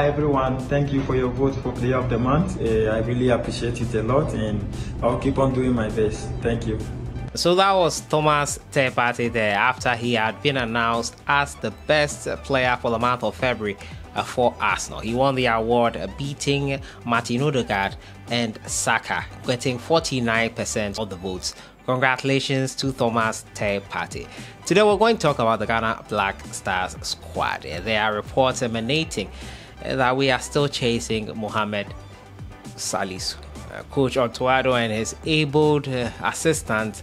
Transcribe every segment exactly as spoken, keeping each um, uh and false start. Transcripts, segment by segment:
Hi everyone, thank you for your vote for Player of the Month. Uh, I really appreciate it a lot and I'll keep on doing my best. Thank you. So that was Thomas Tepate there after he had been announced as the best player for the month of February for Arsenal. He won the award beating Martin Odegaard and Saka, getting forty-nine percent of the votes. Congratulations to Thomas Tepate. Today we're going to talk about the Ghana Black Stars squad. There are reports emanating that we are still chasing Mohammed Salisu. Uh, Coach Otto Addo and his abled uh, assistant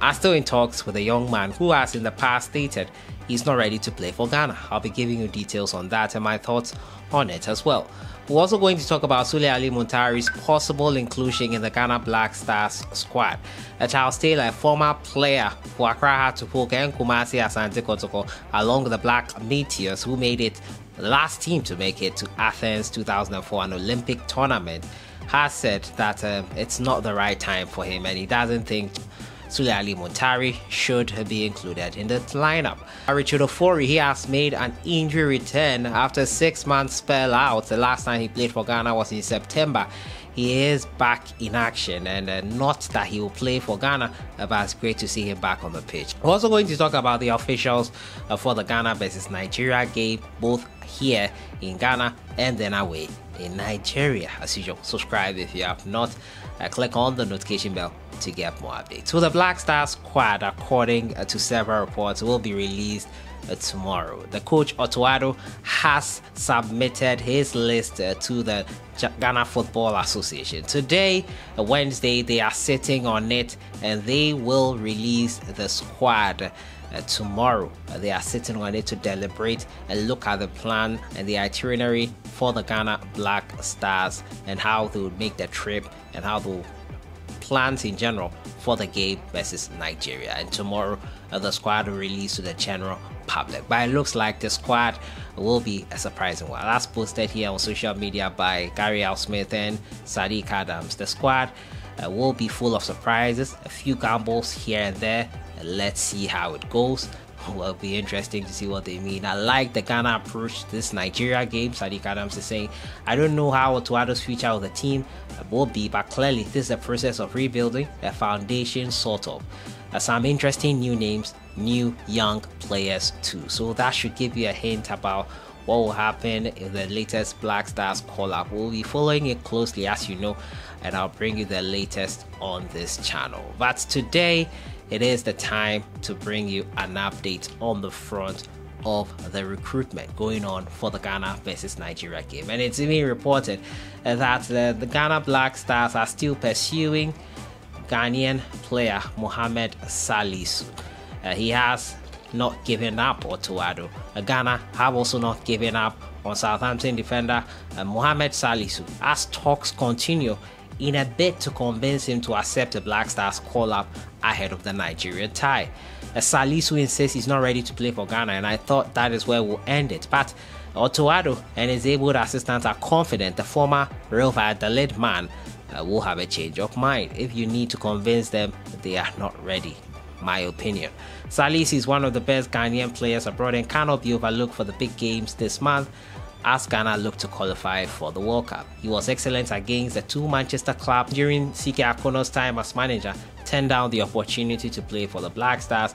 are still in talks with a young man who has in the past stated he's not ready to play for Ghana. I'll be giving you details on that and my thoughts on it as well. We're also going to talk about Sulley Ali Muntari's possible inclusion in the Ghana Black Stars squad. Uh, Charles Taylor, a former player for Accra Hearts of Oak and Kumasi Asante Kotoko, along with the Black Meteors, who made it the last team to make it to Athens two thousand four, an Olympic tournament, has said that uh, it's not the right time for him and he doesn't think Sulley Ali Muntari should be included in the lineup. Richard Ofori, he has made an injury return after a six month spell out. The last time he played for Ghana was in September. He is back in action, and uh, not that he will play for Ghana, uh, but it's great to see him back on the pitch. We're also going to talk about the officials uh, for the Ghana versus Nigeria game, both here in Ghana and then away in Nigeria. As usual, subscribe if you have not, uh, click on the notification bell to get more updates. So the Black Stars squad, according uh, to several reports, will be released Uh, tomorrow. The coach Otto Addo has submitted his list uh, to the Ghana Football Association. Today, uh, Wednesday, they are sitting on it and they will release the squad uh, tomorrow. Uh, they are sitting on it to deliberate and look at the plan and the itinerary for the Ghana Black Stars and how they would make the trip and how they'll plans in general for the game versus Nigeria. And tomorrow uh, the squad will release to the general public, but it looks like the squad will be a surprising one. That's posted here on social media by Gary Al Smith and Sadiq Adams. The squad uh, will be full of surprises, a few gambles here and there, and let's see how it goes. Will be interesting to see what they mean. I like the Ghana approach to this Nigeria game. Sadiq Adams is saying, I don't know how Otto Addo's future of the team will be, but clearly this is a process of rebuilding a foundation, sort of. Uh, some interesting new names, new young players too. So that should give you a hint about what will happen in the latest Black Stars call-up. We'll be following it closely, as you know, and I'll bring you the latest on this channel. But today, it is the time to bring you an update on the front of the recruitment going on for the Ghana versus Nigeria game. And it's even reported that the, the Ghana Black Stars are still pursuing Ghanaian player Mohammed Salisu. Uh, he has not given up Otto Addo. Uh, Ghana have also not given up on Southampton defender uh, Mohammed Salisu, as talks continue in a bid to convince him to accept the Black Stars call-up ahead of the Nigerian tie. Salisu insists he's not ready to play for Ghana, and I thought that is where we'll end it. But Otto Addo and his able assistants are confident the former Real Valladolid man uh, will have a change of mind if you need to convince them they are not ready. My opinion. Salisu is one of the best Ghanaian players abroad and cannot be overlooked for the big games this month as Ghana look to qualify for the World Cup. He was excellent against the two Manchester clubs during C K Akono's time as manager, turned down the opportunity to play for the Black Stars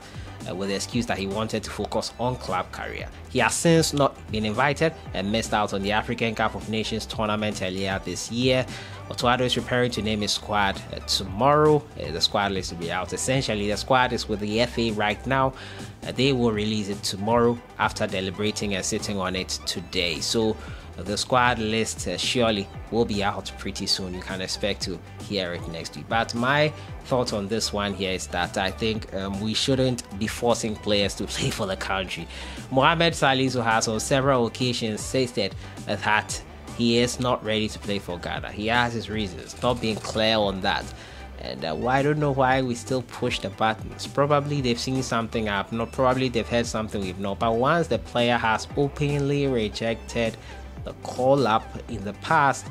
uh, with the excuse that he wanted to focus on club career. He has since not been invited and missed out on the African Cup of Nations tournament earlier this year. Otto Addo is preparing to name his squad uh, tomorrow. Uh, the squad list will be out. Essentially, the squad is with the F A right now. Uh, they will release it tomorrow after deliberating and sitting on it today. So uh, the squad list uh, surely will be out pretty soon. You can expect to hear it next week. But my thought on this one here is that I think um, we shouldn't be forcing players to play for the country. Mohammed Salisu has on several occasions stated that he is not ready to play for Ghana. He has his reasons, not being clear on that. And uh, well, I don't know why we still push the buttons. Probably they've seen something up, not probably they've heard something we've not. But once the player has openly rejected the call up in the past,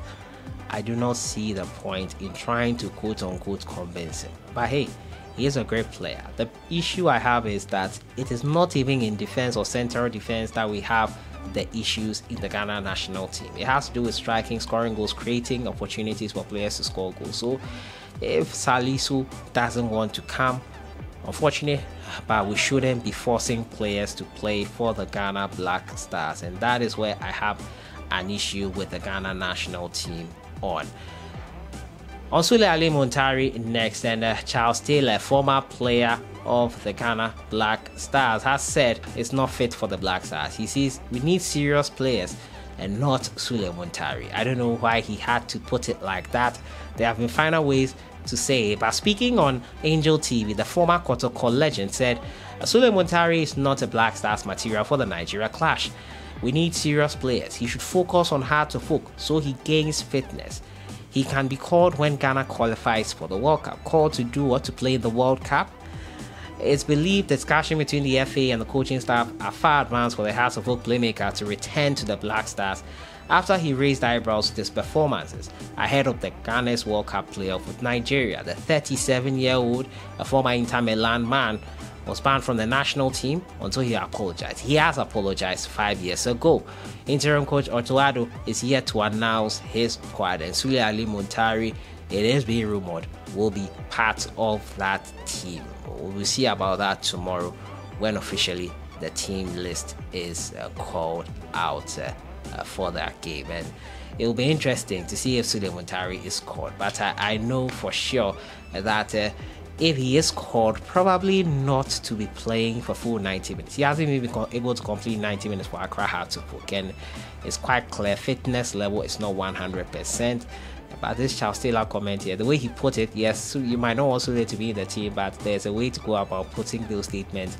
I do not see the point in trying to quote unquote convince him. But hey, he is a great player. The issue I have is that it is not even in defense or central defense that we have the issues in the Ghana national team. It has to do with striking, scoring goals, creating opportunities for players to score goals. So if Salisu doesn't want to come, unfortunate, but we shouldn't be forcing players to play for the Ghana Black Stars, and that is where I have an issue with the Ghana national team on. On Sulley Ali Muntari next, and uh, Charles Taylor, former player of the Ghana Black Stars, has said it's not fit for the Black Stars. He says we need serious players and not Sulley Muntari. I don't know why he had to put it like that. There have been finer ways to say, but speaking on Angel T V, the former Kotoko legend said Sulley Muntari is not a Black Stars material for the Nigeria clash. We need serious players. He should focus on hard to folk so he gains fitness. He can be called when Ghana qualifies for the World Cup, called to do or to play in the World Cup. It's believed discussion between the F A and the coaching staff are far advanced for the Hearts of Oak playmaker to return to the Black Stars after he raised eyebrows with his performances ahead of the Ghana's World Cup playoff with Nigeria. The thirty-seven-year-old, a former Inter Milan man, was banned from the national team until he apologized. He has apologized five years ago. Interim coach Otto Addo is yet to announce his squad, and Sulley Ali Muntari, it is being rumored, will be part of that team. We will see about that tomorrow when officially the team list is uh, called out uh, uh, for that game. And it will be interesting to see if Sulley Muntari is called. But I, I know for sure that uh, if he is called, probably not to be playing for full ninety minutes. He hasn't even been able to complete ninety minutes for Accra Hearts of Oak, and it's quite clear fitness level is not one hundred percent. But this Charles Taylor comment here, the way he put it, yes, you might not want Sulley to be in the team, but there's a way to go about putting those statements.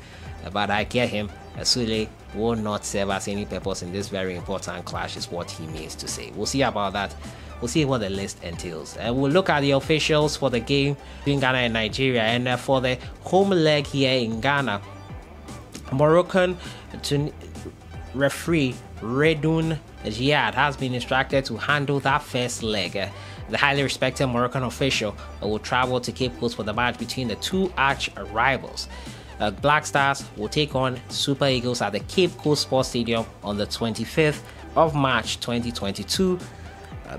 But I get him. Sulley will not serve as any purpose in this very important clash, is what he means to say. We'll see about that. We'll see what the list entails. And we'll look at the officials for the game between Ghana and Nigeria. And uh, for the home leg here in Ghana, Moroccan to referee Redouane Jiyed has been instructed to handle that first leg. Uh, the highly respected Moroccan official uh, will travel to Cape Coast for the match between the two arch rivals. Uh, Black Stars will take on Super Eagles at the Cape Coast Sports Stadium on the twenty-fifth of March twenty twenty-two.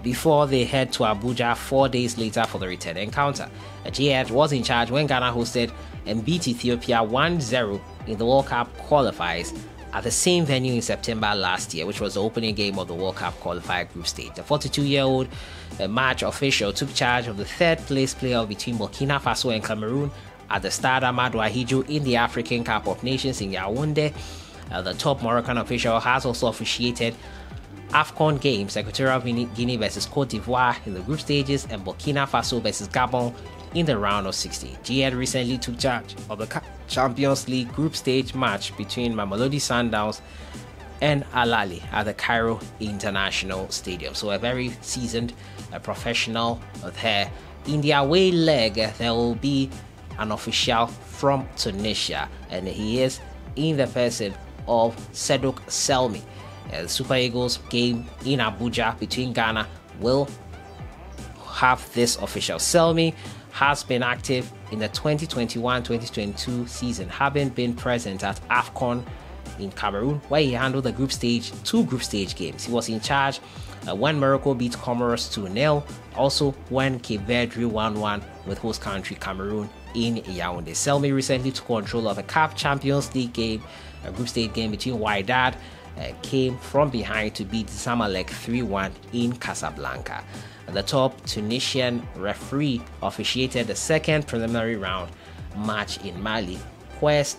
Before they head to Abuja four days later for the return encounter. Jiyed was in charge when Ghana hosted and beat Ethiopia one zero in the World Cup qualifiers at the same venue in September last year, which was the opening game of the World Cup qualifier group stage. The forty-two-year-old match official took charge of the third-place playoff between Burkina Faso and Cameroon at the Stade Ahmadou Ahidjo in the African Cup of Nations in Yaounde. Uh, the top Moroccan official has also officiated AFCON games, Equatorial Guinea versus Cote d'Ivoire in the group stages and Burkina Faso versus Gabon in the round of sixteen. Jiyed recently took charge of the Champions League group stage match between Mamelodi Sundowns and Al Ahly at the Cairo International Stadium. So a very seasoned a professional there. In the away leg, there will be an official from Tunisia, and he is in the person of Sadok Selmi. Uh, the Super Eagles game in Abuja between Ghana will have this official. Selmi has been active in the twenty twenty-one twenty twenty-two season, having been present at AFCON in Cameroon, where he handled the group stage, two group stage games. He was in charge uh, when Morocco beat Comoros two nil, also when Cape Verde drew one one with host country Cameroon in Yaounde. Selmi recently took control of a C A F Champions League game, a group stage game between Wydad, Uh, came from behind to beat Zamalek three one in Casablanca. The top Tunisian referee officiated the second preliminary round match in Mali, West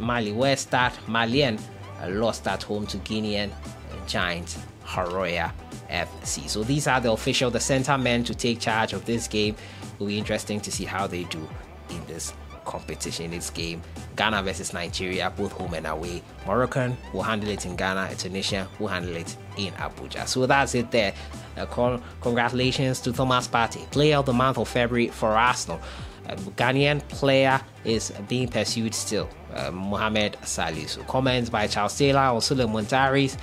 Mali, where Stade Malien uh, lost at home to Guinean uh, giant Horoya F C. So these are the official, the center men to take charge of this game. It will be interesting to see how they do in this competition, in this game. Ghana versus Nigeria, both home and away. Moroccan will handle it in Ghana, and Tunisia will handle it in Abuja. So that's it there. Uh, con congratulations to Thomas Partey, player of the month of February for Arsenal. Uh, Ghanaian player is being pursued still. Uh, Mohammed Salisu. Comments by Charles Taylor on Sulley Muntari's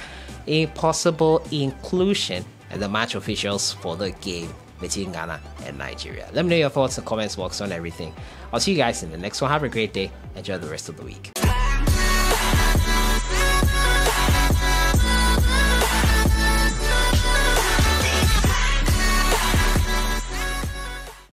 impossible inclusion and the match officials for the game between Ghana and Nigeria. Let me know your thoughts in the comments box on everything. I'll see you guys in the next one. Have a great day. Enjoy the rest of the week.